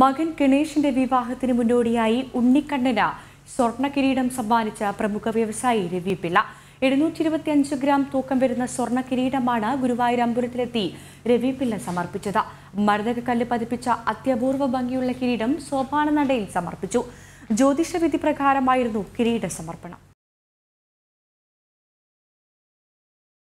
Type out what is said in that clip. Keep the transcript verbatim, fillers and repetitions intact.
മകൻ ഗണേഷിന്റെ വിവാഹത്തിന് മുന്നോടിയായി ഉണ്ണിക്കണ്ണന് സ്വർണ്ണ കിരീടം സമ്മാനിച്ച പ്രമുഖ വ്യവസായി രവി പിള്ള ഇരുന്നൂറ്റി ഇരുപത്തിയഞ്ച് ഗ്രാം തൂക്കം വരുന്ന സ്വർണ്ണ കിരീടമാണ് ഗുരുവായൂർ അമ്പലത്തിലെത്തി രവി പിള്ള സമർപ്പിച്ചത്. മരതകക്കല്ല് പതിപ്പിച്ച അത്യപൂർവ ഭംഗിയുള്ള കിരീടം സോപാന നടയിൽ സമർപ്പിച്ചു. ജ്യോതിഷവിധി പ്രകാരമായിരുന്നു കിരീട സമർപ്പണം.